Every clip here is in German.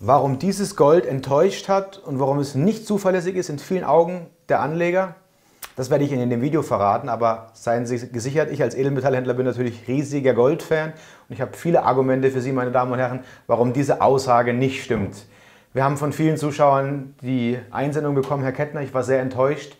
Warum dieses Gold enttäuscht hat und warum es nicht zuverlässig ist in vielen Augen der Anleger, das werde ich Ihnen in dem Video verraten, aber seien Sie gesichert, ich als Edelmetallhändler bin natürlich riesiger Goldfan und ich habe viele Argumente für Sie, meine Damen und Herren, warum diese Aussage nicht stimmt. Wir haben von vielen Zuschauern die Einsendung bekommen, Herr Kettner, ich war sehr enttäuscht.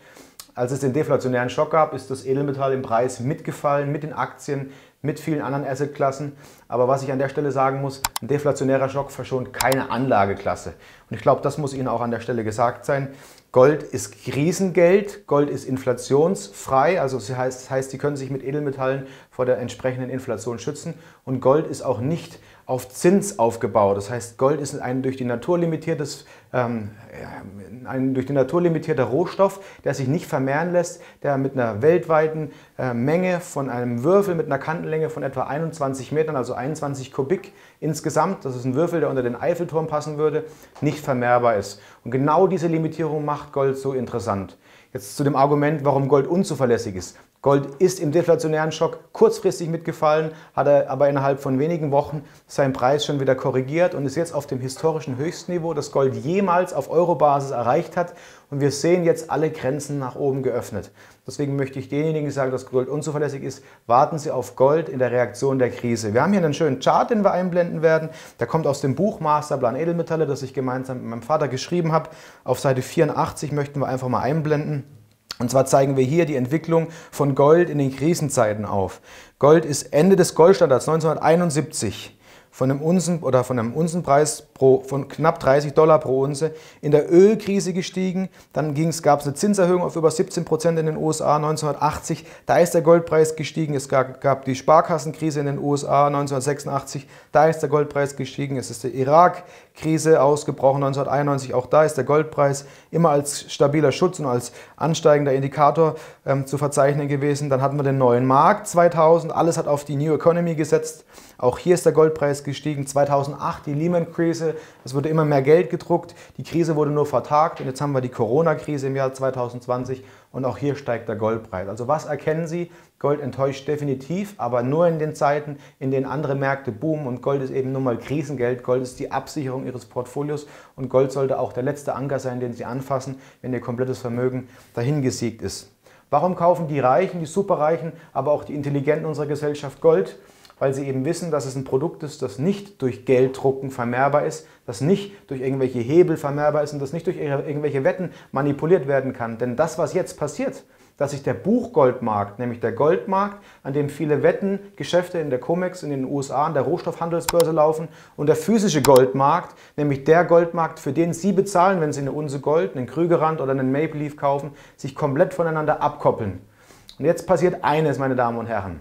Als es den deflationären Schock gab, ist das Edelmetall im Preis mitgefallen, mit den Aktien, mit vielen anderen Assetklassen. Aber was ich an der Stelle sagen muss, ein deflationärer Schock verschont keine Anlageklasse. Und ich glaube, das muss Ihnen auch an der Stelle gesagt sein. Gold ist Krisengeld, Gold ist inflationsfrei, also das heißt, Sie können sich mit Edelmetallen vor der entsprechenden Inflation schützen. Und Gold ist auch nicht auf Zins aufgebaut. Das heißt, Gold ist ein durch die Natur limitiertes, ein durch die Natur limitierter Rohstoff, der sich nicht vermehren lässt, der mit einer weltweiten Menge von einem Würfel mit einer Kantenlänge von etwa 21 Metern, also 21 Kubik insgesamt, das ist ein Würfel, der unter den Eiffelturm passen würde, nicht vermehrbar ist. Und genau diese Limitierung macht Gold so interessant. Jetzt zu dem Argument, warum Gold unzuverlässig ist. Gold ist im deflationären Schock kurzfristig mitgefallen, hat er aber innerhalb von wenigen Wochen seinen Preis schon wieder korrigiert und ist jetzt auf dem historischen Höchstniveau, das Gold jemals auf Eurobasis erreicht hat. Und wir sehen jetzt alle Grenzen nach oben geöffnet. Deswegen möchte ich denjenigen, die sagen, dass Gold unzuverlässig ist, warten Sie auf Gold in der Reaktion der Krise. Wir haben hier einen schönen Chart, den wir einblenden werden. Der kommt aus dem Buch Masterplan Edelmetalle, das ich gemeinsam mit meinem Vater geschrieben habe. Auf Seite 84 möchten wir einfach mal einblenden. Und zwar zeigen wir hier die Entwicklung von Gold in den Krisenzeiten auf. Gold ist Ende des Goldstandards 1971 von einem Unzenpreis von knapp $30 pro Unze in der Ölkrise gestiegen. Dann gab es eine Zinserhöhung auf über 17% in den USA 1980. Da ist der Goldpreis gestiegen. Es gab die Sparkassenkrise in den USA 1986. Da ist der Goldpreis gestiegen. Es ist die Irakkrise ausgebrochen 1991. Auch da ist der Goldpreis immer als stabiler Schutz und als ansteigender Indikator zu verzeichnen gewesen. Dann hatten wir den neuen Markt 2000. Alles hat auf die New Economy gesetzt. Auch hier ist der Goldpreis gestiegen. 2008 die Lehman-Krise, es wurde immer mehr Geld gedruckt, die Krise wurde nur vertagt und jetzt haben wir die Corona-Krise im Jahr 2020 und auch hier steigt der Goldpreis. Also was erkennen Sie? Gold enttäuscht definitiv, aber nur in den Zeiten, in denen andere Märkte boomen und Gold ist eben nun mal Krisengeld, Gold ist die Absicherung Ihres Portfolios und Gold sollte auch der letzte Anker sein, den Sie anfassen, wenn Ihr komplettes Vermögen dahingesiegt ist. Warum kaufen die Reichen, die Superreichen, aber auch die Intelligenten unserer Gesellschaft Gold? Weil sie eben wissen, dass es ein Produkt ist, das nicht durch Gelddrucken vermehrbar ist, das nicht durch irgendwelche Hebel vermehrbar ist und das nicht durch irgendwelche Wetten manipuliert werden kann. Denn das, was jetzt passiert, dass sich der Buchgoldmarkt, nämlich der Goldmarkt, an dem viele Wettengeschäfte in der COMEX in den USA, an der Rohstoffhandelsbörse laufen, und der physische Goldmarkt, nämlich der Goldmarkt, für den Sie bezahlen, wenn Sie eine Unze Gold, einen Krügerrand oder einen Maple Leaf kaufen, sich komplett voneinander abkoppeln. Und jetzt passiert eines, meine Damen und Herren.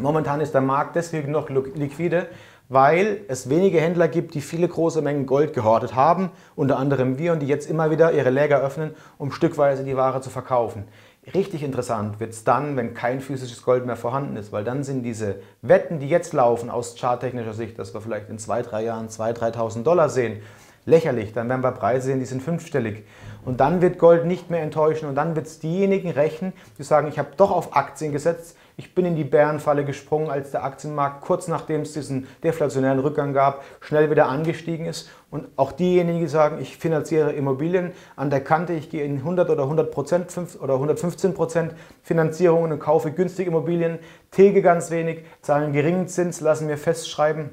Momentan ist der Markt deswegen noch liquide, weil es wenige Händler gibt, die viele große Mengen Gold gehortet haben, unter anderem wir, und die jetzt immer wieder ihre Läger öffnen, um stückweise die Ware zu verkaufen. Richtig interessant wird es dann, wenn kein physisches Gold mehr vorhanden ist, weil dann sind diese Wetten, die jetzt laufen, aus charttechnischer Sicht, dass wir vielleicht in 2-3 Jahren 2.000-3.000 Dollar sehen, lächerlich. Dann werden wir Preise sehen, die sind fünfstellig. Und dann wird Gold nicht mehr enttäuschen und dann wird es diejenigen rächen, die sagen, ich habe doch auf Aktien gesetzt, ich bin in die Bärenfalle gesprungen, als der Aktienmarkt kurz nachdem es diesen deflationären Rückgang gab, schnell wieder angestiegen ist. Und auch diejenigen, die sagen, ich finanziere Immobilien an der Kante, ich gehe in 100 oder 100% oder 115% Finanzierungen und kaufe günstige Immobilien, tilge ganz wenig, zahle einen geringen Zins, lassen mir festschreiben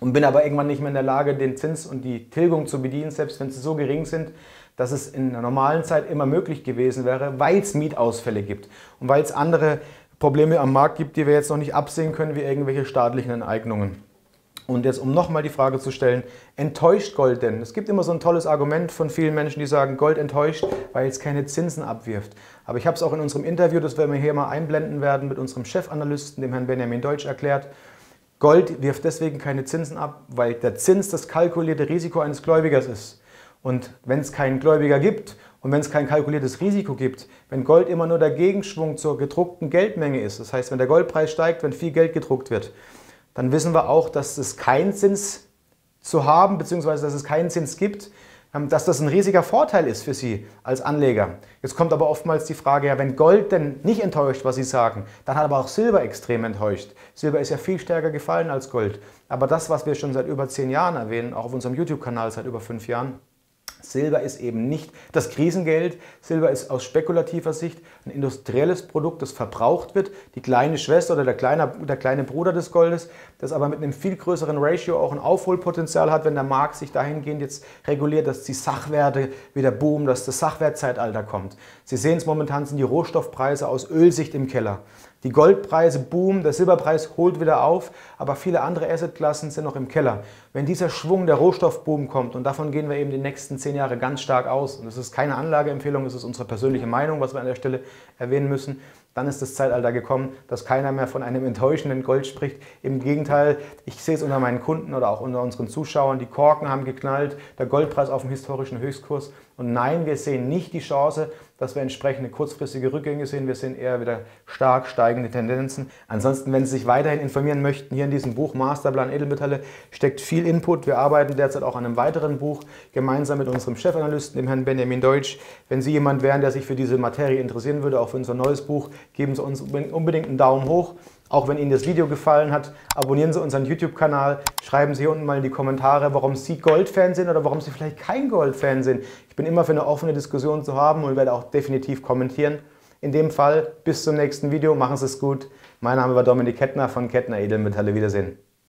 und bin aber irgendwann nicht mehr in der Lage, den Zins und die Tilgung zu bedienen, selbst wenn sie so gering sind, dass es in der normalen Zeit immer möglich gewesen wäre, weil es Mietausfälle gibt und weil es andere Probleme am Markt gibt, die wir jetzt noch nicht absehen können, wie irgendwelche staatlichen Enteignungen. Und jetzt, um nochmal die Frage zu stellen, enttäuscht Gold denn? Es gibt immer so ein tolles Argument von vielen Menschen, die sagen, Gold enttäuscht, weil es keine Zinsen abwirft. Aber ich habe es auch in unserem Interview, das wir hier mal einblenden werden, mit unserem Chefanalysten, dem Herrn Benjamin Deutsch, erklärt, Gold wirft deswegen keine Zinsen ab, weil der Zins das kalkulierte Risiko eines Gläubigers ist. Und wenn es keinen Gläubiger gibt und wenn es kein kalkuliertes Risiko gibt, wenn Gold immer nur der Gegenschwung zur gedruckten Geldmenge ist, das heißt, wenn der Goldpreis steigt, wenn viel Geld gedruckt wird, dann wissen wir auch, dass es keinen Zins zu haben, beziehungsweise dass es keinen Zins gibt, dass das ein riesiger Vorteil ist für Sie als Anleger. Jetzt kommt aber oftmals die Frage, ja, wenn Gold denn nicht enttäuscht, was Sie sagen, dann hat aber auch Silber extrem enttäuscht. Silber ist ja viel stärker gefallen als Gold. Aber das, was wir schon seit über 10 Jahren erwähnen, auch auf unserem YouTube-Kanal seit über 5 Jahren, Silber ist eben nicht das Krisengeld. Silber ist aus spekulativer Sicht ein industrielles Produkt, das verbraucht wird. Die kleine Schwester oder der kleine Bruder des Goldes, das aber mit einem viel größeren Ratio auch ein Aufholpotenzial hat, wenn der Markt sich dahingehend jetzt reguliert, dass die Sachwerte wieder boomen, dass das Sachwertzeitalter kommt. Sie sehen es momentan, sind die Rohstoffpreise aus Ölsicht im Keller. Die Goldpreise boomen, der Silberpreis holt wieder auf, aber viele andere Assetklassen sind noch im Keller. Wenn dieser Schwung der Rohstoffboom kommt, und davon gehen wir eben die nächsten 10 Jahre ganz stark aus, und das ist keine Anlageempfehlung, das ist unsere persönliche Meinung, was wir an der Stelle erwähnen müssen, dann ist das Zeitalter gekommen, dass keiner mehr von einem enttäuschenden Gold spricht. Im Gegenteil, ich sehe es unter meinen Kunden oder auch unter unseren Zuschauern, die Korken haben geknallt, der Goldpreis auf dem historischen Höchstkurs. Und nein, wir sehen nicht die Chance, dass wir entsprechende kurzfristige Rückgänge sehen. Wir sehen eher wieder stark steigende Tendenzen. Ansonsten, wenn Sie sich weiterhin informieren möchten, hier in diesem Buch Masterplan Edelmetalle steckt viel Input. Wir arbeiten derzeit auch an einem weiteren Buch, gemeinsam mit unserem Chefanalysten, dem Herrn Benjamin Deutsch. Wenn Sie jemand wären, der sich für diese Materie interessieren würde, auch für unser neues Buch, geben Sie uns unbedingt einen Daumen hoch. Auch wenn Ihnen das Video gefallen hat, abonnieren Sie unseren YouTube-Kanal, schreiben Sie hier unten mal in die Kommentare, warum Sie Gold-Fan sind oder warum Sie vielleicht kein Gold-Fan sind. Ich bin immer für eine offene Diskussion zu haben und werde auch definitiv kommentieren. In dem Fall, bis zum nächsten Video, machen Sie es gut. Mein Name war Dominik Kettner von Kettner Edelmetalle. Wiedersehen.